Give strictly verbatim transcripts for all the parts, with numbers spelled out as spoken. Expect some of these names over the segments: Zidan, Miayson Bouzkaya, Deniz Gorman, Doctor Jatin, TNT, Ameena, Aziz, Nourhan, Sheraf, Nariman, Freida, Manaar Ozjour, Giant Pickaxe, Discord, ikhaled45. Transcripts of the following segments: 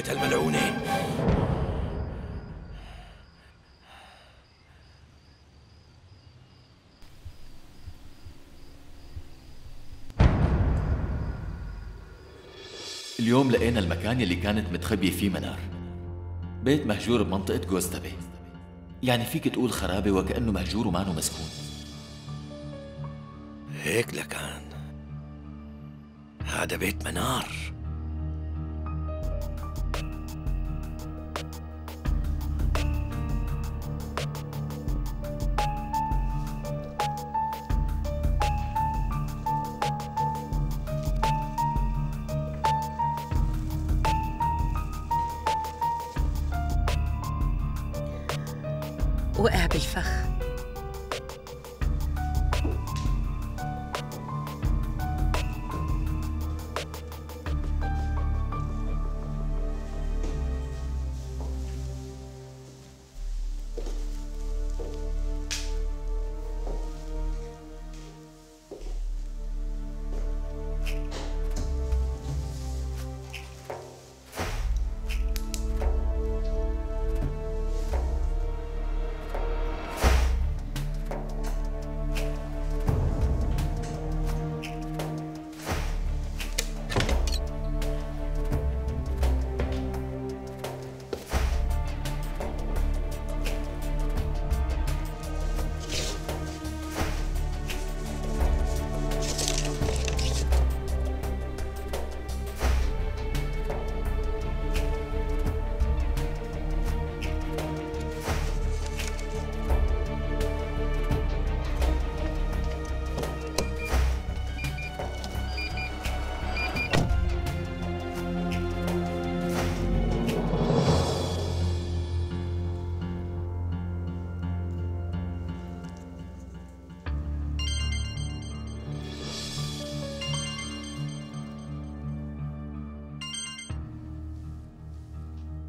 كافة الملعونين. اليوم لقينا المكان اللي كانت متخبية فيه منار، بيت مهجور بمنطقة جوزتبي، يعني فيك تقول خرابة وكأنه مهجور ومانو مسكون. هيك لكان هذا بيت منار. وقع بالفخ.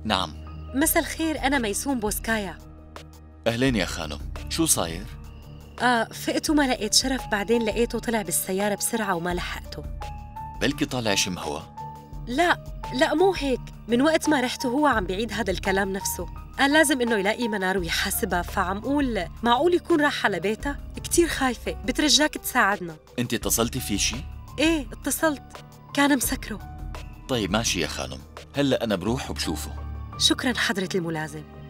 نعم. مساء الخير، أنا ميسون بوزكايا. أهلين يا خانم، شو صاير؟ آه فقت وما لقيت شرف، بعدين لقيته طلع بالسيارة بسرعة وما لحقته. بلكي طالع شم هوا. لا لا مو هيك، من وقت ما رحت هو عم بيعيد هذا الكلام نفسه، قال لازم إنه يلاقي منار ويحاسبها، فعم قول معقول يكون راح على بيتها؟ كتير خايفة، بترجاك تساعدنا. أنت اتصلتي في شي؟ إيه اتصلت، كان مسكره. طيب ماشي يا خانم، هلا أنا بروح وبشوفه. شكراً حضرة الملازم. بابا؟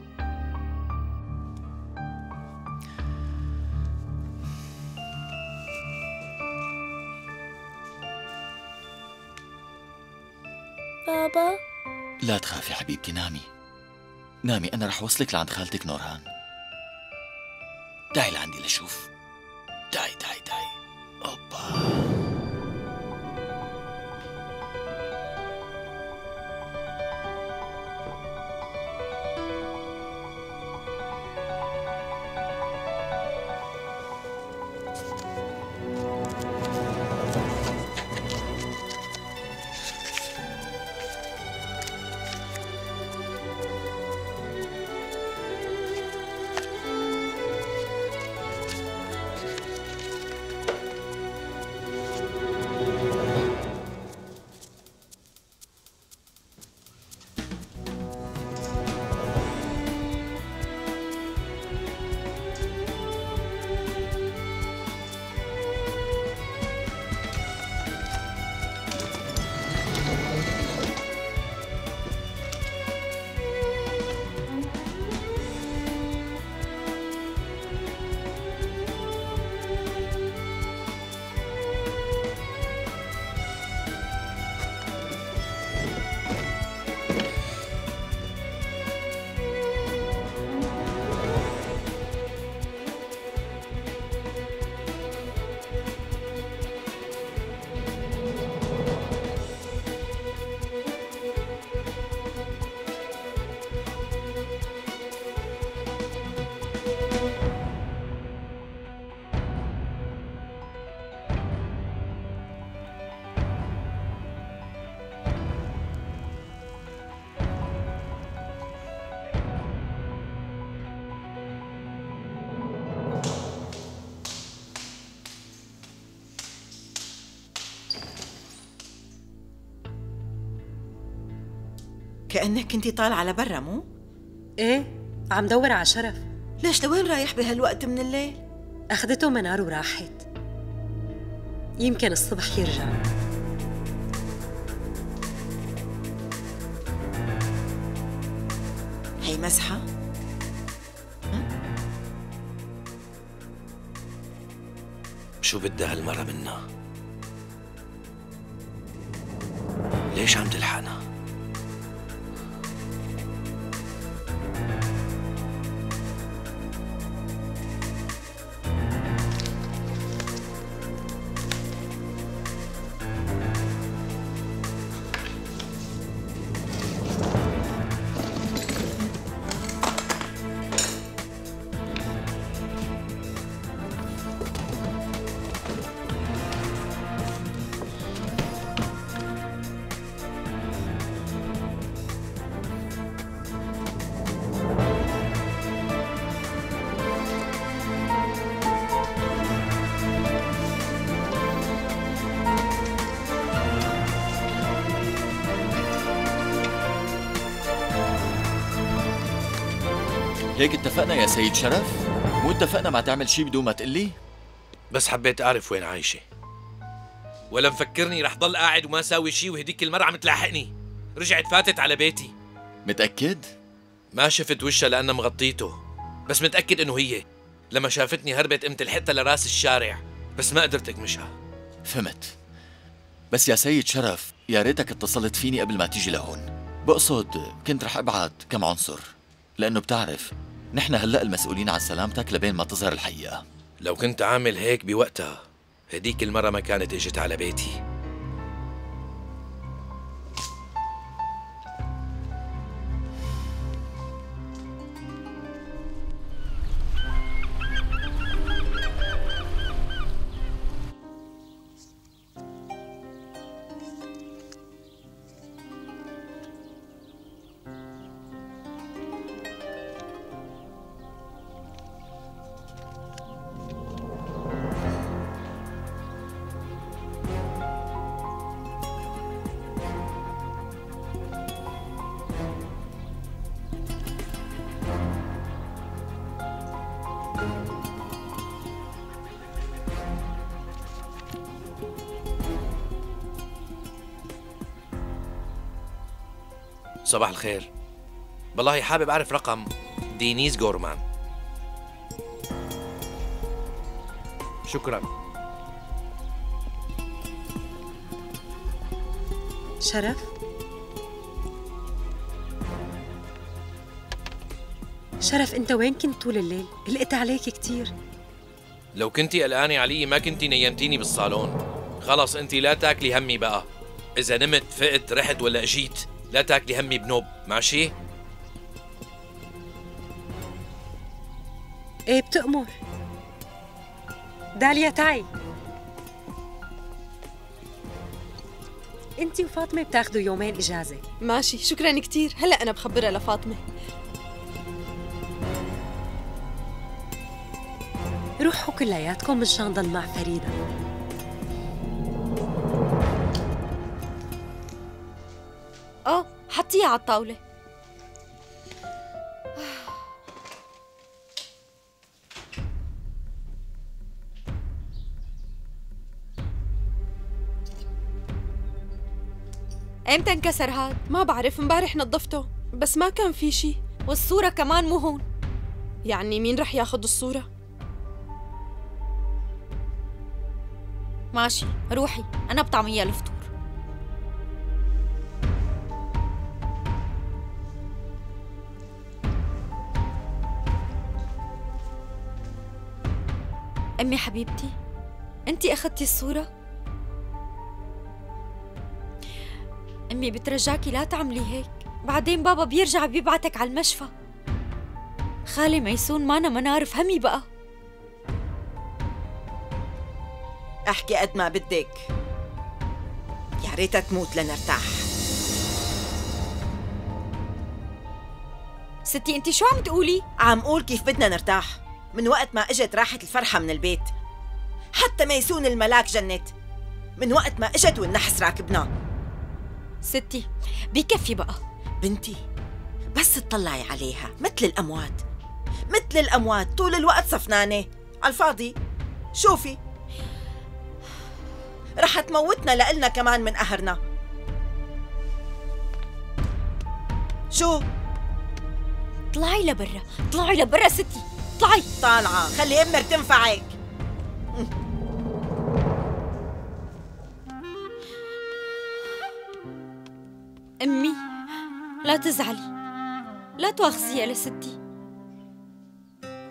لا تخافي حبيبتي، نامي نامي، أنا رح وصلك لعند خالتك نورهان. تعي لعندي لشوف، تعي تعي تعي. أوبا كأنك كنتي طالعة لبرا مو؟ ايه عم دور على شرف. ليش لوين رايح بهالوقت من الليل؟ أخذته منار وراحت، يمكن الصبح يرجع. هي مسحة؟ شو بدها هالمرة منا؟ ليش عم تلحقنا؟ ليك اتفقنا يا سيد شرف، مو اتفقنا ما تعمل شي بدون ما تقلي؟ بس حبيت اعرف وين عايشة. ولا مفكرني رح ضل قاعد وما ساوي شي وهديك المرة عم تلاحقني، رجعت فاتت على بيتي. متأكد؟ ما شفت وشها لأنها مغطيته، بس متأكد إنه هي، لما شافتني هربت قمت لحقتها لراس الشارع، بس ما قدرت اكمشها. فهمت. بس يا سيد شرف يا ريتك اتصلت فيني قبل ما تيجي لهون، بقصد كنت رح ابعت كم عنصر، لأنه بتعرف نحن هلأ المسؤولين عن سلامتك لبين ما تظهر الحقيقة. لو كنت عامل هيك بوقتها هديك المرة ما كانت اجت على بيتي. صباح الخير، والله حابب أعرف رقم دينيز غورمان. شكراً. شرف؟ شرف أنت وين كنت طول الليل؟ قلقت عليك كتير. لو كنتي قلقانة علي ما كنتي نيمتيني بالصالون. خلص أنت لا تاكلي همي بقى، إذا نمت فقت رحت ولا أجيت لا تاكلي همي بنوب، ماشي؟ ايه بتأمر. داليا تعي. انتي وفاطمة بتاخدوا يومين إجازة. ماشي، شكراً كتير، هلأ أنا بخبرها لفاطمة. روحوا كلياتكم مشان ضل مع فريدة. اه حطيها على الطاولة. امتى انكسر هاد؟ ما بعرف، امبارح نظفته بس ما كان في شي، والصورة كمان مو هون. يعني مين رح ياخد الصورة؟ ماشي روحي، أنا بطعمية لفته. أمي حبيبتي، أنتي أخذتي الصورة؟ أمي بترجاكي لا تعملي هيك، بعدين بابا بيرجع بيبعتك على المشفى. خالي ميسون مانا منار، فهمي بقى. أحكي قد ما بدك، يا ريتها تموت لنرتاح. ستي أنتي شو عم تقولي؟ عم قول كيف بدنا نرتاح، من وقت ما اجت راحت الفرحة من البيت، حتى ميسون الملاك جنت، من وقت ما اجت والنحس راكبنا. ستي بكفي بقى، بنتي بس تطلعي عليها مثل الأموات مثل الأموات طول الوقت صفنانة على الفاضي. شوفي رح تموتنا لإلنا كمان من قهرنا. شو؟ طلعي لبرا، طلعي لبرا ستي، طلعي. طالعة، خلي أمك تنفعك. أمي لا تزعلي، لا تواخذيها لستي.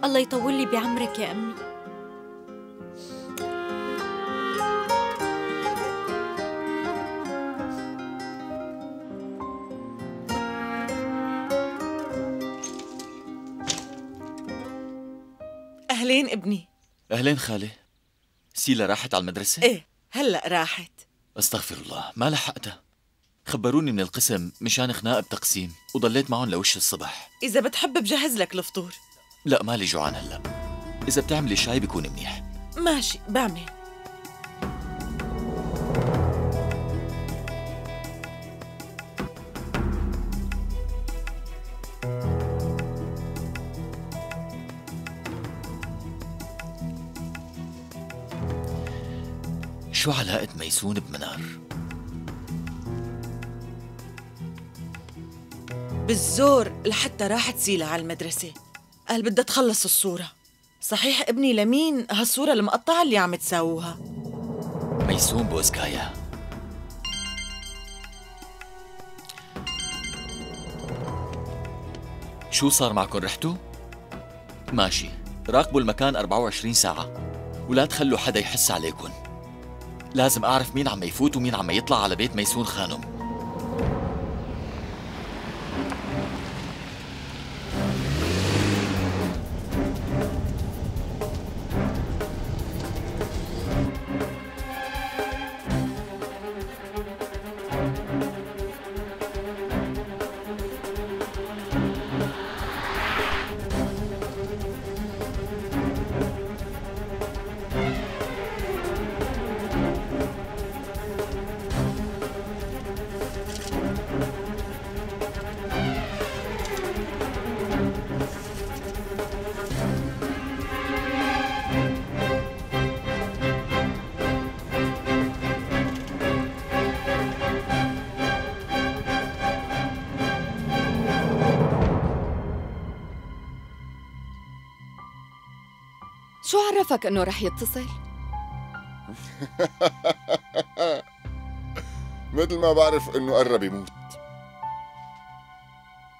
الله يطول لي بعمرك يا أمي. أهلين ابني. أهلين خالي. سيلا راحت على المدرسة؟ إيه هلأ راحت. أستغفر الله ما لحقتها. خبروني من القسم مشان خناقة بتقسيم وضليت معهم لوش الصبح. إذا بتحب بجهز لك الفطور. لا مالي جوعان هلأ، إذا بتعملي شاي بيكون منيح. ماشي بعمل. شو علاقة ميسون بمنار؟ بالزور لحتى راحت سيلا على المدرسة، قال بدها تخلص الصورة. صحيح ابني لمين هالصورة المقطعة اللي عم تساووها؟ ميسون بوزكايا. شو صار معكم رحتوا؟ ماشي، راقبوا المكان أربعة وعشرين ساعة ولا تخلوا حدا يحس عليكم. لازم أعرف مين عم يفوت ومين عم يطلع على بيت ميسون خانم. شو عرفك انه رح يتصل؟ مثل ما بعرف انه قرب يموت،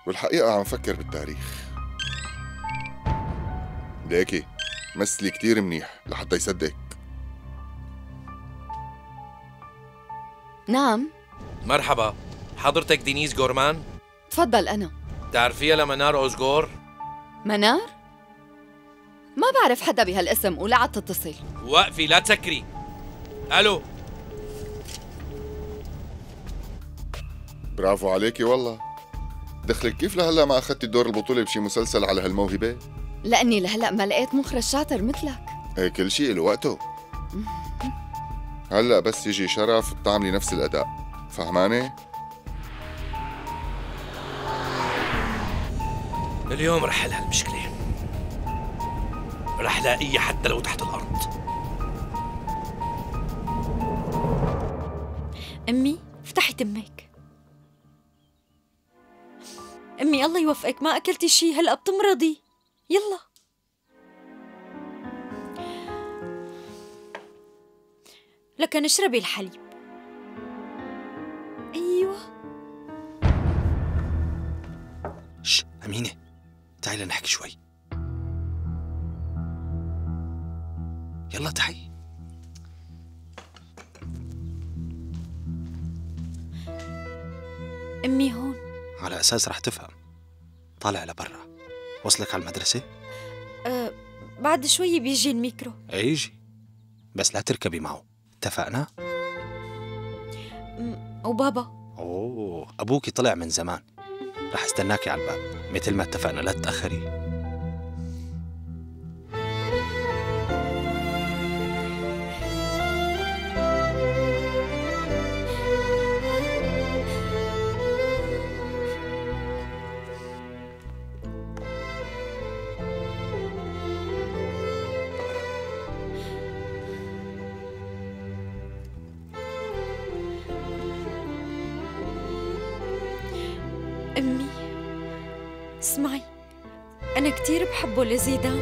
والحقيقه عم فكر بالتاريخ. ليكي مثلي كثير منيح لحتى يصدق. نعم مرحبا، حضرتك دينيز غورمان؟ تفضل. انا تعرفيها لمنار أوزجور؟ منار؟ ما بعرف حدا بهالاسم ولا عاد تتصل. وقفي لا تسكري. الو. برافو عليكي والله. دخلك كيف لهلا ما اخذتي دور البطولة بشي مسلسل على هالموهبة؟ لاني لهلا ما لقيت مخرج شاطر مثلك. ايه كل شيء له وقته. هلا بس يجي شرف بتعملي نفس الاداء، فهمانة؟ اليوم رح حل هالمشكلة. رح لاقيه حتى لو تحت الأرض. أمي افتحي تمك. أمي الله يوفقك، ما أكلتي شي هلأ بتمرضي. يلا لكن اشربي الحليب. أيوه. شش أمينة تعالي لنحكي شوي. يلا تحي. أمي هون. على أساس رح تفهم. طالع لبرا. وصلك على المدرسة؟ أه بعد شوي بيجي الميكرو. يجي بس لا تركبي معه، اتفقنا؟ وبابا؟ أوه أبوكي طلع من زمان. رح استناكي على الباب مثل ما اتفقنا، لا تتأخري. اسمعي، أنا كتير بحبه لزيدان.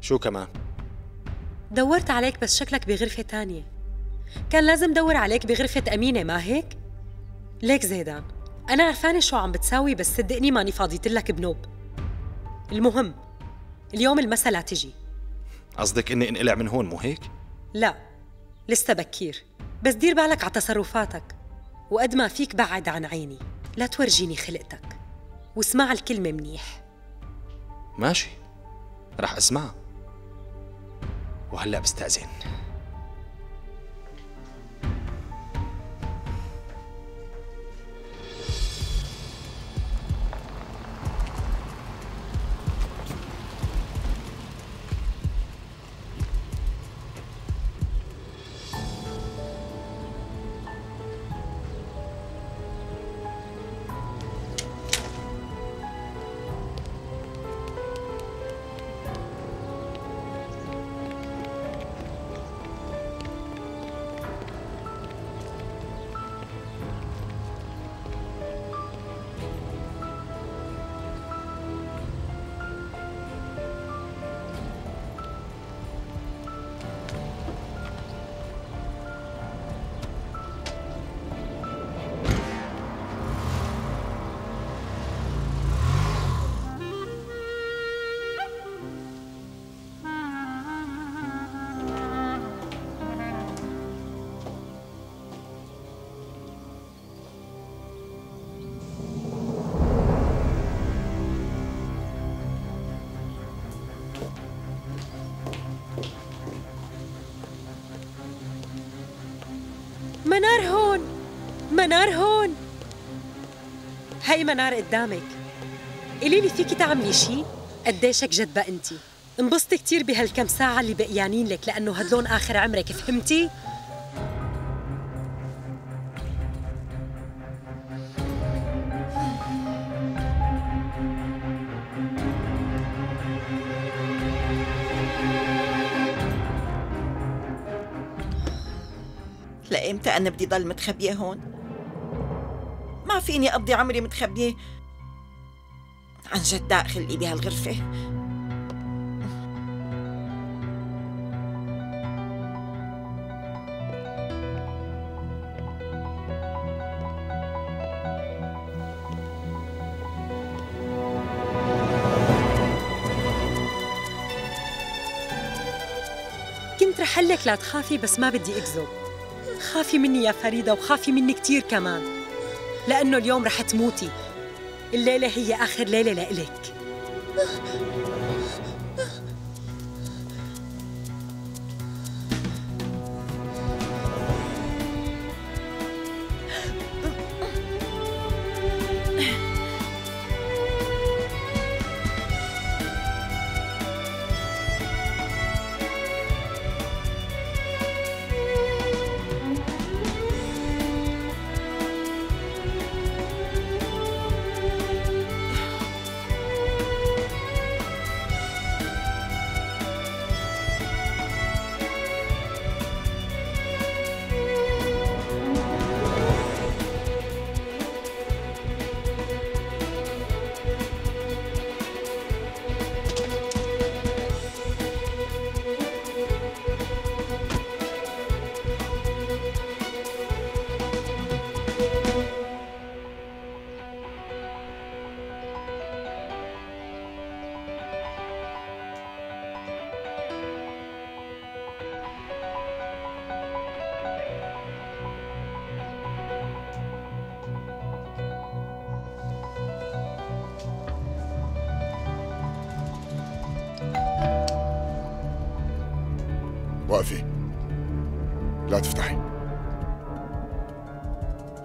شو كمان؟ دورت عليك بس شكلك بغرفة تانية. كان لازم دور عليك بغرفة أمينة، ما هيك؟ ليك زيدان، أنا عرفانة شو عم بتساوي، بس صدقني ماني فاضيتلك بنوب. المهم اليوم المسا لا تجي. قصدك إني انقلع من هون مو هيك؟ لا لسه بكير، بس دير بالك على تصرفاتك، وقد ما فيك بعد عن عيني، لا تورجيني خلقتك. واسمع الكلمة منيح. ماشي رح أسمعها، وهلا بستأذن. منار هون، منار هون. هاي منار قدامك. قولي لي فيكي تعملي شيء؟ قديشك جدبه انت. انبسطي كثير بهالكم ساعه اللي بقيانين لك، لانه هدلون اخر عمرك، فهمتي؟ لإمتى أنا بدي ضل متخبية هون؟ ما فيني أقضي عمري متخبية، عن جد داق خلقي بهالغرفة. كنت رح أقول لك لا تخافي، بس ما بدي أكذب. خافي مني يا فريدة، وخافي مني كتير كمان، لأنه اليوم رح تموتي. الليلة هي آخر ليلة لإلك. وقفي، لا تفتحي،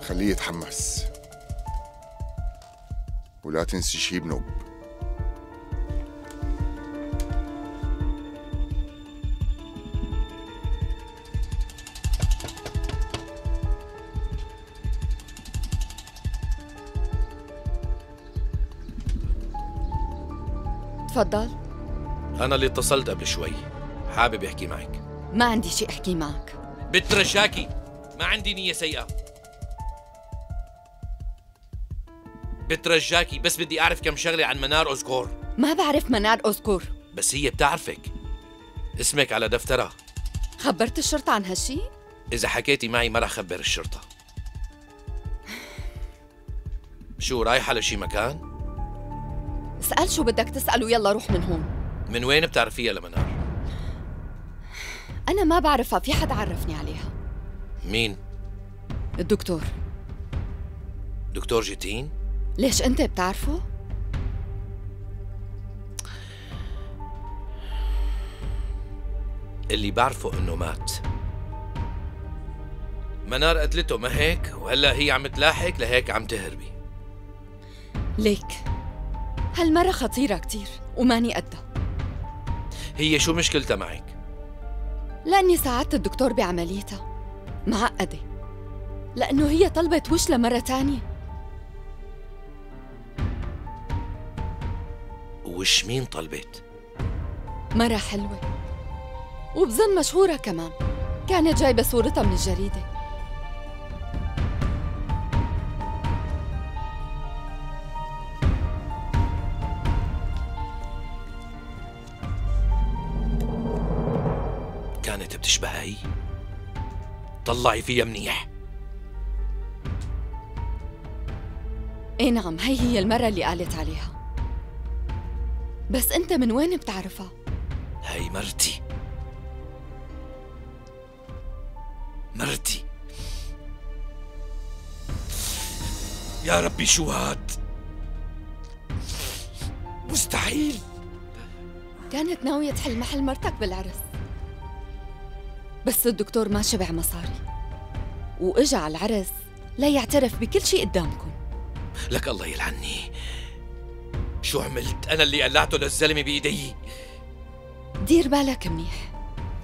خليه يتحمس، ولا تنسي شي بنوب. تفضل. أنا اللي اتصلت قبل شوي، حابب أحكي معك. ما عندي شيء أحكي معك. بترجاكي، ما عندي نية سيئة. بترجاكي، بس بدي أعرف كم شغلة عن منار أوزجور. ما بعرف منار أوزجور. بس هي بتعرفك، اسمك على دفترها. خبرت الشرطة عن هالشي؟ إذا حكيتي معي ما رح أخبر الشرطة. شو رايحة لشي مكان؟ اسأل شو بدك تسأله، يلا روح من هون. من وين بتعرفيها لمنار؟ أنا ما بعرفها، في حد عرفني عليها. مين؟ الدكتور. دكتور جيتين؟ ليش أنت بتعرفه؟ اللي بعرفه إنه مات. منار قتلته، ما هيك؟ وهلا هي عم تلاحق، لهيك عم تهربي. ليك هالمرة خطيرة كتير وماني قدها. هي شو مشكلتها معك؟ لأني ساعدت الدكتور بعمليتها، معقدة لأنه هي طلبت وشلة مرة تانية. وش مين طلبت؟ مرة حلوة وبظن مشهورة كمان، كانت جايبة صورتها من الجريدة. كانت بتشبهها هي، طلعي فيها منيح. اي نعم، هي هي المرة اللي قالت عليها. بس انت من وين بتعرفها؟ هي مرتي، مرتي. يا ربي شو هاد؟ مستحيل. كانت ناوية تحل محل مرتك بالعرس، بس الدكتور ما شبع مصاري واجا على العرس ليعترف بكل شيء قدامكم. لك الله يلعنني، شو عملت؟ أنا اللي قلعته للزلمة بإيدي. دير بالك منيح،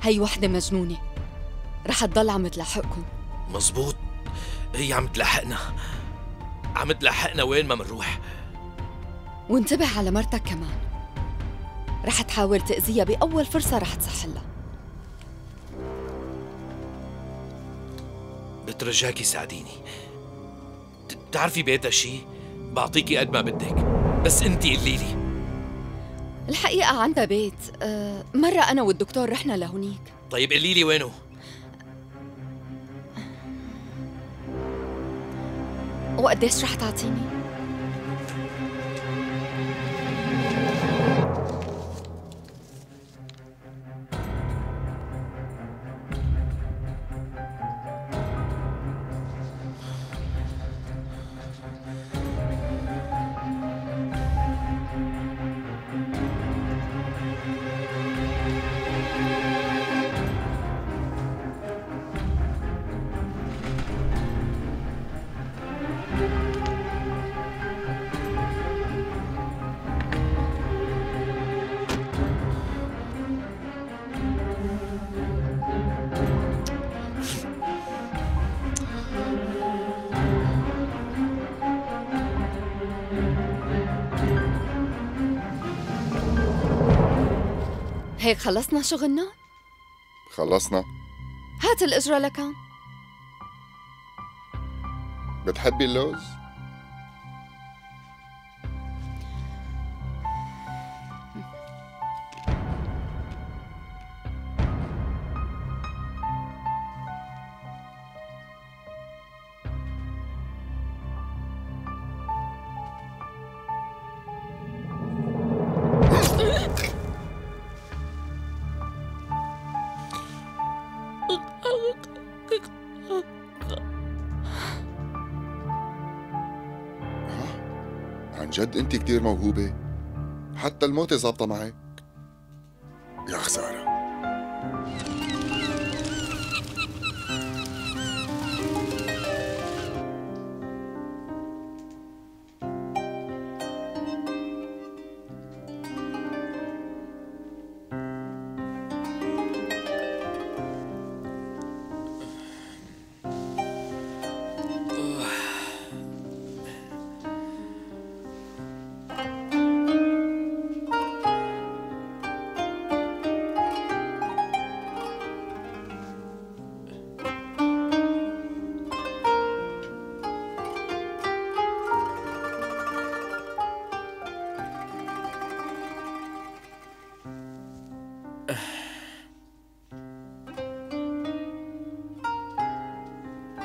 هي وحدة مجنونة رح تضل عم تلاحقكم. مزبوط، هي عم تلاحقنا، عم تلاحقنا وين ما منروح. وانتبه على مرتك كمان، رح تحاول تأذيها بأول فرصة رح تسحلها. بترجاكي ساعديني، بتعرفي بيتها شي؟ بعطيكي قد ما بدك، بس انتي قلي لي الحقيقة. عندها بيت، أه مرة أنا والدكتور رحنا لهونيك. طيب قلي لي وينه؟ وقديش رح تعطيني؟ هيك خلصنا شغلنا؟ خلصنا. هات الإجرة لكان. بتحبي اللوز؟ جد انت كتير موهوبة، حتى الموت ظابطة معك. يا خسارة.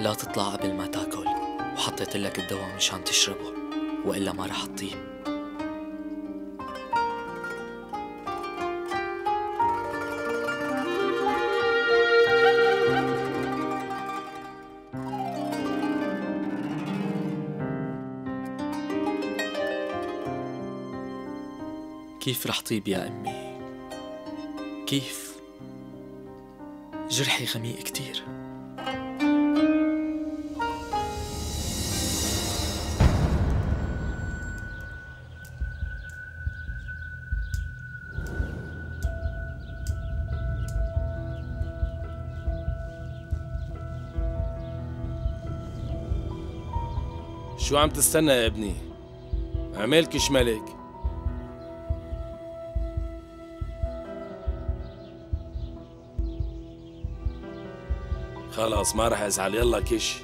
لا تطلع قبل ما تاكل، وحطيت لك الدواء مشان تشربه والا ما رح تطيب. كيف رح طيب يا أمي؟ كيف؟ جرحي غميق كتير. شو عم تستنى يا ابني؟ عمالك شمالك. خلاص ما رح ازعل، يلا كش.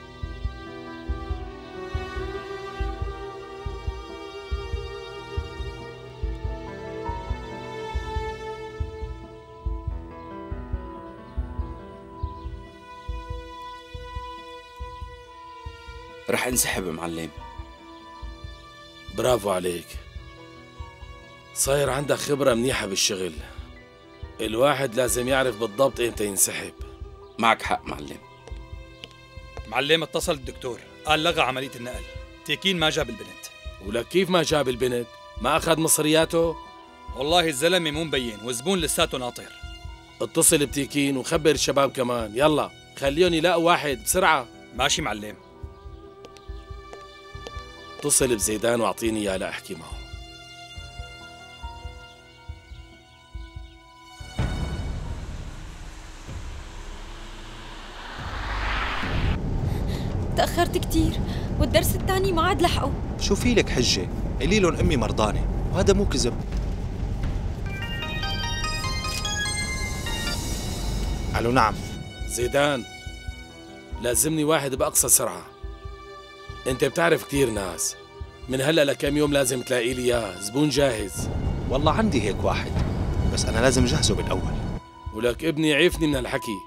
رح انسحب معلم. برافو عليك، صاير عندك خبرة منيحة بالشغل. الواحد لازم يعرف بالضبط امتى ينسحب. معك حق معلم. معلم اتصل الدكتور قال لغى عملية النقل، تيكين ما جاب البنت. ولك كيف ما جاب البنت؟ ما أخذ مصرياته؟ والله الزلمة مو مبين والزبون لساته ناطر. اتصل بتيكين وخبر الشباب كمان، يلا خليهم يلاقوا واحد بسرعة. ماشي معلم. اتصل بزيدان واعطيني اياه لاحكي معه. تأخرت كتير والدرس الثاني ما عاد لحقه. شو في لك حجة؟ قلي لهم أمي مرضانة وهذا مو كذب. ألو نعم. زيدان لازمني واحد بأقصى سرعة. أنت بتعرف كتير ناس، من هلا لكم يوم لازم تلاقي لي إياه زبون جاهز. والله عندي هيك واحد بس أنا لازم جهزه بالأول. ولك ابني عيفني من هالحكي،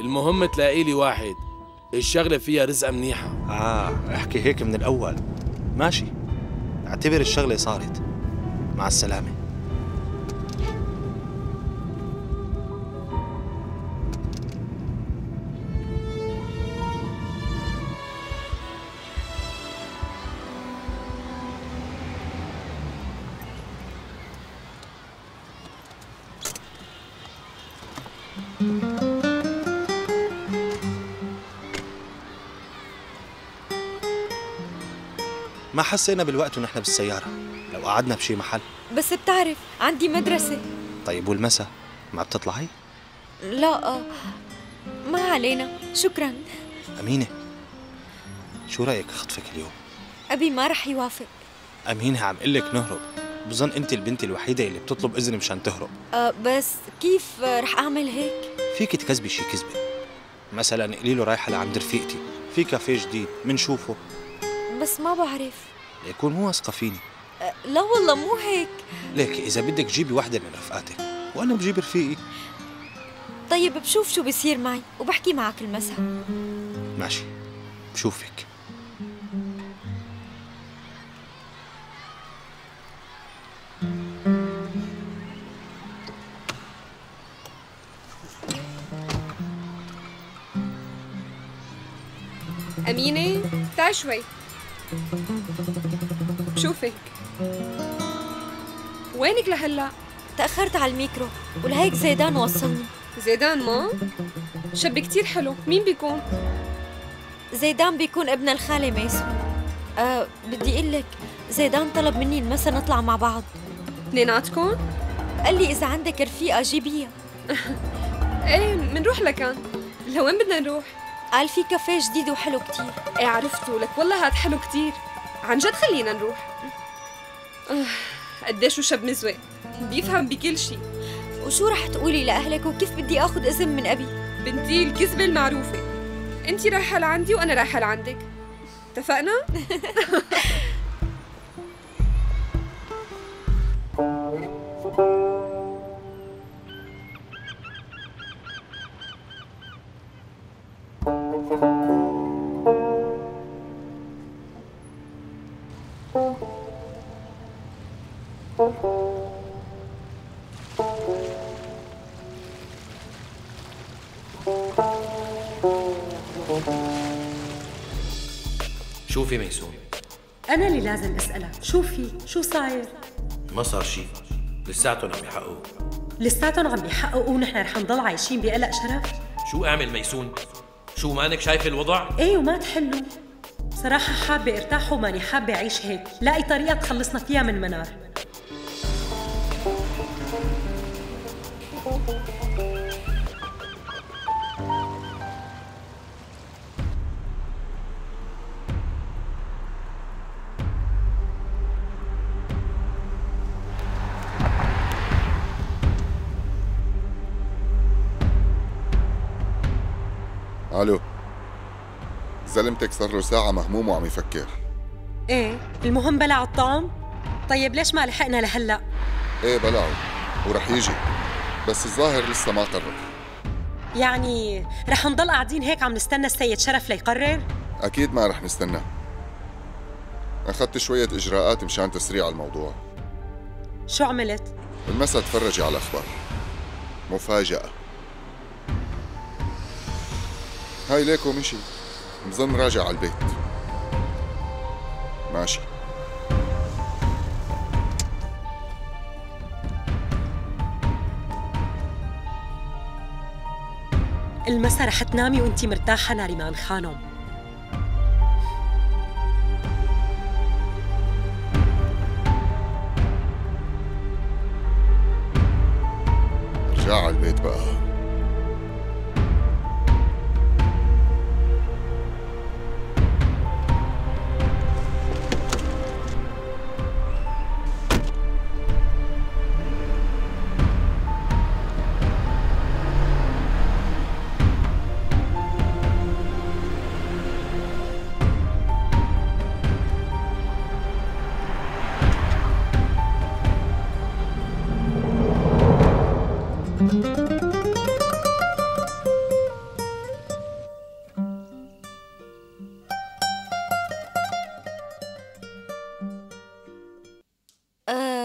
المهم تلاقي لي واحد، الشغلة فيها رزقة منيحة. آه احكي هيك من الأول. ماشي، اعتبر الشغلة صارت. مع السلامة. ما حسينا بالوقت ونحن بالسيارة، لو قعدنا بشي محل. بس بتعرف عندي مدرسة. طيب والمساء ما بتطلعي؟ لا ما علينا شكرا. أمينة شو رأيك خطفك اليوم؟ أبي ما رح يوافق. أمينة عم قلك نهرب، بظن أنت البنت الوحيدة اللي بتطلب إذن مشان تهرب. أه بس كيف رح أعمل هيك؟ فيك تكذبي شي كذبة، مثلا قولي له رايحة لعند رفيقتي في كافيه جديد منشوفه. بس ما بعرف. ليكون مو واثقة فيني. أه لا والله مو هيك. ليك إذا بدك جيبي وحدة من رفقاتك وأنا بجيب رفيقي. طيب بشوف شو بصير معي وبحكي معك المساء. ماشي بشوفك. أمينة تعي شوي. بشوفك. وينك لهلا؟ تأخرت على الميكرو ولهيك زيدان وصلني. زيدان ما؟ شاب كتير حلو، مين بيكون؟ زيدان بيكون ابن الخالة ميسون. أه بدي اقول لك زيدان طلب مني المسا نطلع مع بعض. اثنيناتكم؟ قال لي إذا عندك رفيقة جيبيها. ايه منروح لكان. لوين بدنا نروح؟ قال في كافيه جديد وحلو كتير. ايه عرفته لك، والله هاد حلو كتير عن جد، خلينا نروح. قديش وشاب مزوق بيفهم بكل شي. وشو رح تقولي لأهلك وكيف بدي آخذ إذن من أبي؟ بنتي الكذبة المعروفة، أنت رايحة لعندي وأنا رايحة لعندك، اتفقنا؟ شو في ميسون؟ أنا اللي لازم أسألك، شو في؟ شو صاير؟ ما صار شيء، لساتهم عم يحققوا لساتهم عم يحققوا ونحن رح نضل عايشين بقلق شرف؟ شو أعمل ميسون؟ شو ما أنك شايف الوضع؟ إيه وما تحلوا، صراحة حابة ارتاح وماني حابة أعيش هيك، لاقي طريقة تخلصنا فيها من منار. الو، زلمتك صار له ساعة مهموم وعم يفكر. ايه، المهم بلع الطعم؟ طيب ليش ما لحقنا لهلا؟ ايه بلعه ورح يجي، بس الظاهر لسه ما قرر. يعني رح نضل قاعدين هيك عم نستنى السيد شرف ليقرر؟ اكيد ما رح نستنى. اخذت شوية اجراءات مشان تسريع الموضوع. شو عملت؟ المسا تفرجي على الاخبار. مفاجأة. هاي ليكو مشي، بظن راجع على البيت. ماشي. المسا رح تنامي وانتي مرتاحة ناريمان خانم. ارجع على البيت بقى.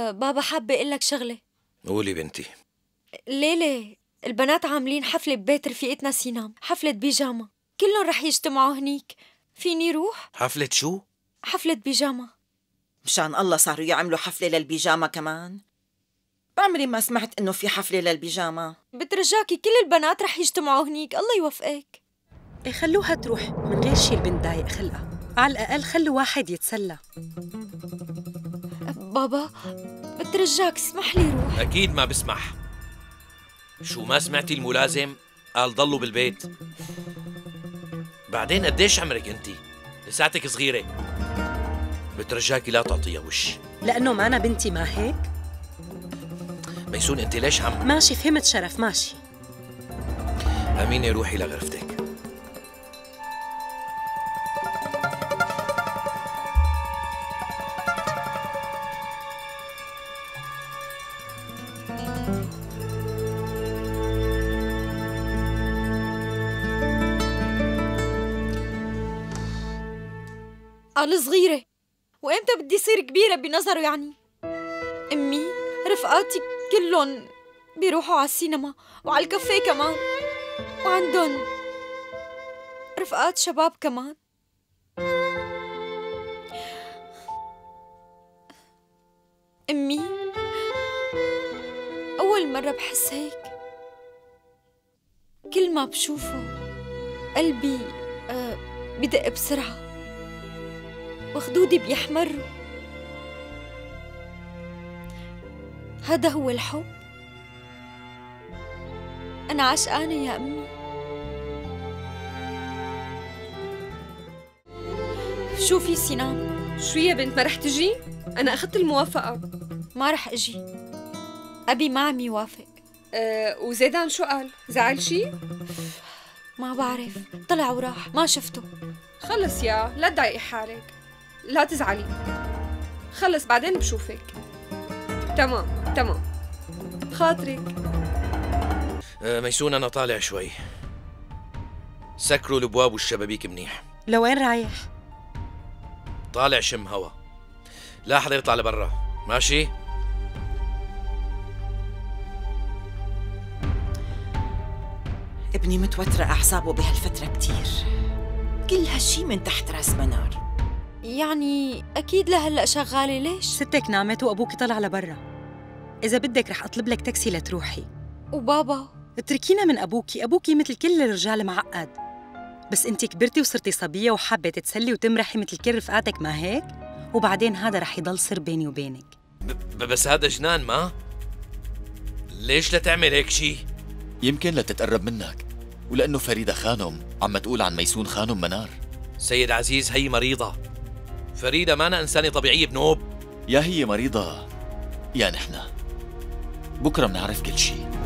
بابا حابة اقول لك شغلة. قولي بنتي. ليلة البنات عاملين حفلة ببيت رفيقتنا سينان، حفلة بيجاما، كلهم رح يجتمعوا هنيك، فيني روح؟ حفلة شو؟ حفلة بيجاما. مشان الله صاروا يعملوا حفلة للبيجاما كمان؟ بعمري ما سمعت انه في حفلة للبيجاما. بترجاكي كل البنات رح يجتمعوا هنيك، الله يوفقك. ايه خلوها تروح من غير شي البنت ضايق خلقها، على الأقل خلوا واحد يتسلى. بابا بترجاك اسمح لي روح. أكيد ما بسمح. شو ما سمعتي الملازم؟ قال ضلوا بالبيت. بعدين قديش عمرك أنتِ؟ لساتك صغيرة. بترجاكي لا تعطيها وش. لأنه ما أنا بنتي ما هيك؟ ميسون أنتِ ليش عم؟ ماشي فهمت شرف ماشي. أمينة روحي لغرفتك. قال صغيرة وإمتى بدي صير كبيرة بنظره يعني؟ أمي رفقاتي كلهم بيروحوا على السينما وعلى الكافيه كمان، وعندهم رفقات شباب كمان. أمي أول مرة بحس هيك، كل ما بشوفه قلبي آه بدق بسرعة وخدودي بيحمروا. هذا هو الحب؟ أنا عشقانة يا أمي. شو في سينان؟ شو يا بنت ما رح تجي؟ أنا أخذت الموافقة. ما رح أجي، أبي ما عم يوافق. أه وزيدان شو قال؟ زعل شي؟ ما بعرف، طلع وراح ما شفته. خلص يا لا تضايقي حالك، لا تزعلي، خلص بعدين بشوفك. تمام تمام، خاطرك. آه ميسون أنا طالع شوي. سكروا البواب والشبابيك منيح. لوين رايح؟ طالع شم هوا. لا حدا يطلع لبرا، ماشي؟ ابني متوترة أعصابه بهالفترة كتير، كل هالشي من تحت راس منار. يعني أكيد لهلأ شغالة. ليش؟ ستك نامت وأبوك طلع لبرا. إذا بدك رح أطلب لك تاكسي لتروحي. وبابا؟ اتركينا من أبوكي، أبوكي مثل كل الرجال معقد، بس أنت كبرتي وصرتي صبية وحابة تتسلي وتمرحي مثل كل رفقاتك، ما هيك؟ وبعدين هذا رح يضل سر بيني وبينك. بس هذا جنان. ما ليش لتعمل هيك شيء؟ يمكن لتتقرب منك، ولأنه فريدة خانم عم تقول عن ميسون خانم منار. سيد عزيز هي مريضة، فريدة مانا إنسانة طبيعية بنوب. يا هي مريضة يا نحن، بكرة بنعرف كل شيء.